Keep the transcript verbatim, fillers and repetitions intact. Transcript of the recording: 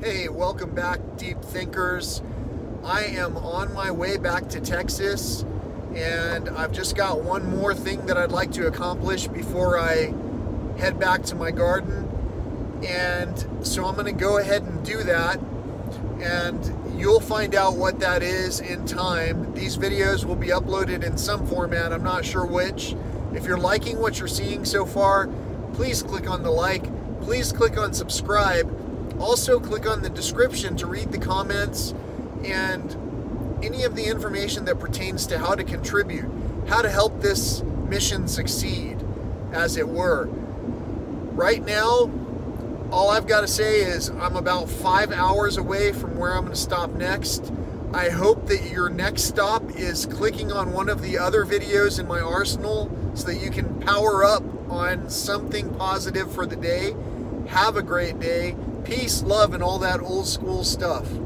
Hey, welcome back, Deep Thinkers. I am on my way back to Texas, and I've just got one more thing that I'd like to accomplish before I head back to my garden. And so I'm going to go ahead and do that, and you'll find out what that is in time. These videos will be uploaded in some format, I'm not sure which. If you're liking what you're seeing so far, please click on the like, please click on subscribe. Also click on the description to read the comments and any of the information that pertains to how to contribute, how to help this mission succeed, as it were. Right now, all I've got to say is I'm about five hours away from where I'm going to stop next. I hope that your next stop is clicking on one of the other videos in my arsenal so that you can power up on something positive for the day. Have a great day. Peace, love, and all that old school stuff.